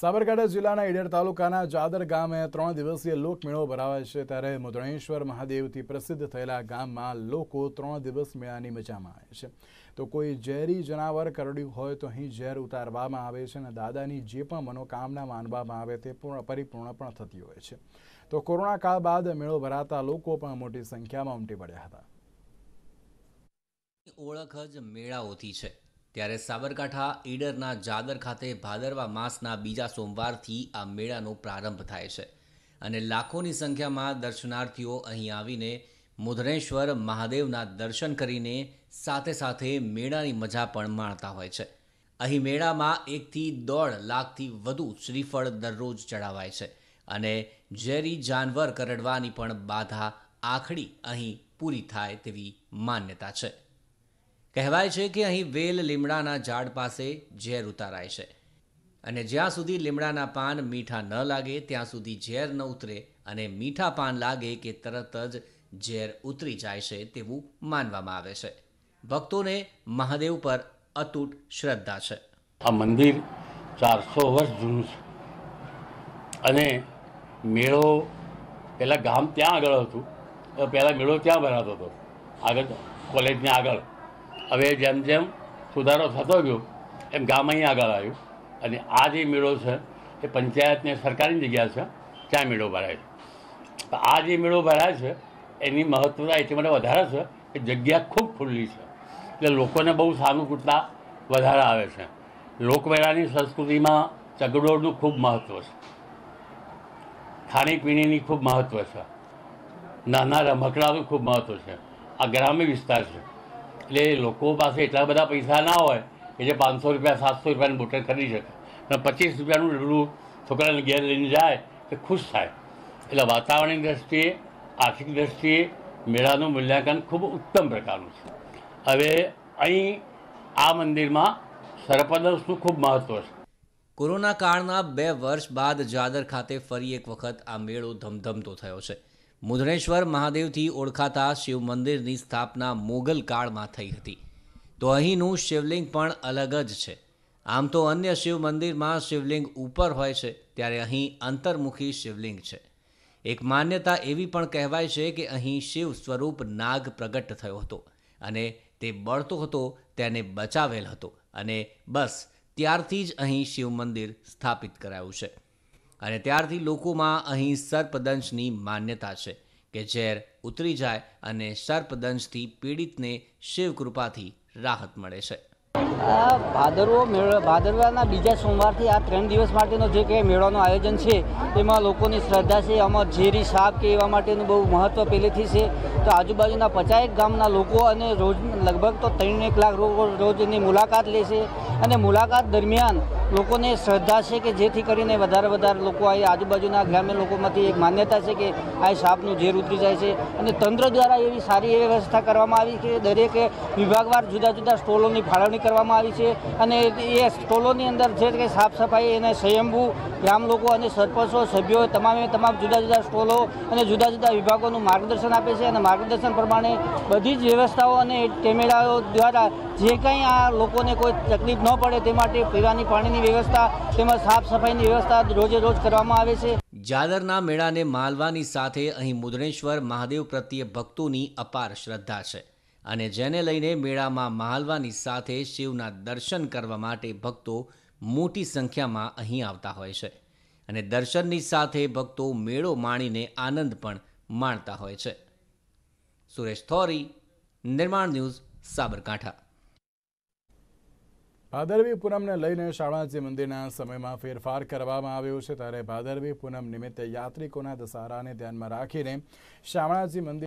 साबरकांठा जिल्लाना ईडर तालुकाना जादर गामे 3 दिवसीय लोकमेळो भरावाय छे त्यारे मुद्रणेश्वर महादेवथी प्रसिद्ध थयेला गाममां लोको 3 दिवस मेळानी मजामां आवे छे। तो कोई झेरी जनावर करड्युं होय तो अहीं झेर उतारवामां आवे छे अने दादानी जे पण मनोकामना मानवामां आवे ते परिपूर्ण पण थती होय छे। तो कोरोना काळ बाद मेळो भराता लोको पण मोटी संख्यामां उमटी पड्या हता। ओळख ज मेळाओथी छे त्यारे साबरकांठा ईडरना जादर खाते भादरवा मासना बीजा सोमवारथी आ मेळानो प्रारंभ थाय छे अने लाखोनी संख्यामां दर्शनार्थीओ અહીં આવીને મુદ્રેશ્વર મહાદેવના દર્શન કરીને સાથે સાથે મેળાની મજા પણ માણતા હોય છે। અહીં મેળામાં 1 થી 1.5 લાખથી વધુ શ્રીફળ દરરોજ ચડાવાય છે અને ઝેરી જાનવર કરડવાની પણ બાધા આખડી અહીં પૂરી થાય તેવી માન્યતા છે। કહેવાય છે કે અહીં વેલ લીમડાના ઝાડ પાસે ઝેર ઉતારાય છે અને જ્યાં સુધી લીમડાના પાન મીઠા ન લાગે ત્યાં સુધી ઝેર ન ઉતરે અને મીઠા પાન લાગે કે તરત જ ઝેર ઉતરી જાય છે તેવું માનવામાં આવે છે। ભક્તોને મહાદેવ પર અતૂટ શ્રદ્ધા છે। આ મંદિર 400 વર્ષ જૂનું છે અને મેળો પહેલાં ગામ ત્યાં આગળ હતું, પહેલાં મેળો ત્યાં ભરાતો હતો આગળ કોલેજની આગળ। હવે જેમ જેમ સુધારો થતો ગયો એમ ગામ અહીં આગળ આવ્યું અને આ જે મેળો છે એ પંચાયતને સરકારની જગ્યા છે ત્યાં મેળો ભરાય છે। આ જે મેળો ભરાય છે એની મહત્વતા એટલી માટે વધારે છે કે જગ્યા ખૂબ ખુલ્લી છે એટલે લોકોને બહુ સાનુકૂળતા વધારે આવે છે। લોકમેળાની સંસ્કૃતિમાં ચગડોળનું ખૂબ મહત્ત્વ છે, ખાણીપીણીની ખૂબ મહત્ત્વ છે, નાના રમકડાનું ખૂબ મહત્ત્વ છે। આ ગ્રામ્ય વિસ્તાર છે એટલે લોકો પાસે એટલા બધા પૈસા ના હોય કે જે 500 રૂપિયા 700 રૂપિયાની બોટલ ખરીદી શકે અને 25 રૂપિયાનું ડૂડું છોકરાને ઘેર લઈને જાય તો ખુશ થાય। એટલે વાતાવરણની દ્રષ્ટિએ આર્થિક દ્રષ્ટિએ મેળાનું મૂલ્યાંકન ખૂબ ઉત્તમ પ્રકારનું છે। હવે અહીં આ મંદિરમાં સર્પદંશનું ખૂબ મહત્ત્વ છે। કોરોના કાળના 2 વર્ષ બાદ જાદર ખાતે ફરી એક વખત આ મેળો ધમધમતો થયો છે। मुद्रेश्वर महादेवथी ओळखाता शिव मंदिरनी स्थापना मोगल काळमां थई हती। तो अहींनुं शिवलिंग पण अलग ज छे। आम तो अन्य शिव मंदिरमां शिवलिंग ऊपर होय छे त्यारे अहीं अंतर्मुखी शिवलिंग छे। एक मान्यता एवी पण कहेवाय छे के अहीं शिव स्वरूप नाग प्रगट थयो हतो अने ते बळतो हतो तेने बचावेल हतो अने बस त्यारथी ज अहीं शिव मंदिर स्थापित करायुं छे અને ત્યારથી લોકોમાં અહીં સર્પદંશની માન્યતા છે કે ઝેર ઉતરી જાય અને સર્પદંશથી પીડિતને શિવકૃપાથી રાહત મળે છે। ભાદરવાના બીજા સોમવારથી આ 3 દિવસ માટેનો જે કંઈ મેળાનું આયોજન છે તેમાં લોકોની શ્રદ્ધા છે। આમાં ઝેરી સાપ કે એવા માટેનું બહુ મહત્ત્વ પહેલેથી છે। તો આજુબાજુના 50 ગામના લોકો અને રોજ લગભગ તો 3 લાખ લોકો રોજની મુલાકાત લે છે અને મુલાકાત દરમિયાન લોકોને શ્રદ્ધા છે કે જેથી કરીને વધારે લોકો આ આજુબાજુના ગ્રામ્ય લોકોમાંથી એક માન્યતા છે કે આ સાપનું ઝેર ઉતરી જાય છે અને તંત્ર દ્વારા એવી સારી એવી વ્યવસ્થા કરવામાં આવી કે દરેક વિભાગવાર જુદા જુદા સ્ટોલોની ફાળવણી કરવામાં આવી છે અને એ સ્ટોલોની અંદર જે કંઈ સાફ સફાઈ એને સ્વયંભૂ ગ્રામ લોકો અને સરપંચો સભ્યો તમામે તમામ જુદા જુદા સ્ટોલો અને જુદા જુદા વિભાગોનું માર્ગદર્શન આપે છે અને માર્ગદર્શન પ્રમાણે બધી જ વ્યવસ્થાઓ અને કેમેરાઓ દ્વારા જે કંઈ આ લોકોને કોઈ તકલીફ ન પડે તે માટે પીવાની પાણીની વ્યવસ્થા તેમજ સાફ સફાઈની વ્યવસ્થા રોજે રોજ કરવામાં આવે છે। જાદરના મેળાને માલવાની સાથે અહીં મુદ્રેશ્વર મહાદેવ પ્રત્યે ભક્તોની અપાર શ્રદ્ધા છે અને જેને લઈને મેળામાં માલવાની સાથે શિવના દર્શન કરવા માટે ભક્તો મોટી સંખ્યામાં અહીં આવતા હોય છે અને દર્શનની સાથે ભક્તો મેળો માણીને આનંદ પણ માણતા હોય છે। સુરેશ થોરી, નિર્માણ ન્યૂઝ, સાબરકાંઠા। भादरवी पूनम ने लईने शाळाजी मंदिरना समयमां फेरफार करवामां आव्यो छे त्यारे भादरवी पूनम निमित्ते यात्रिकोना दशहराने ध्यानमां राखीने शाळाजी मंदिर